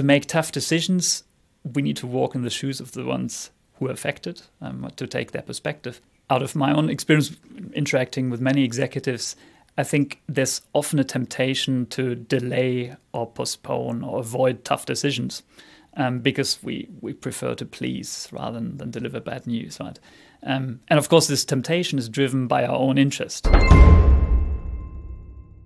to make tough decisions, we need to walk in the shoes of the ones who are affected, to take their perspective. Out of my own experience interacting with many executives, I think there's often a temptation to delay or postpone or avoid tough decisions because we prefer to please rather than deliver bad news, right? And of course, this temptation is driven by our own interest.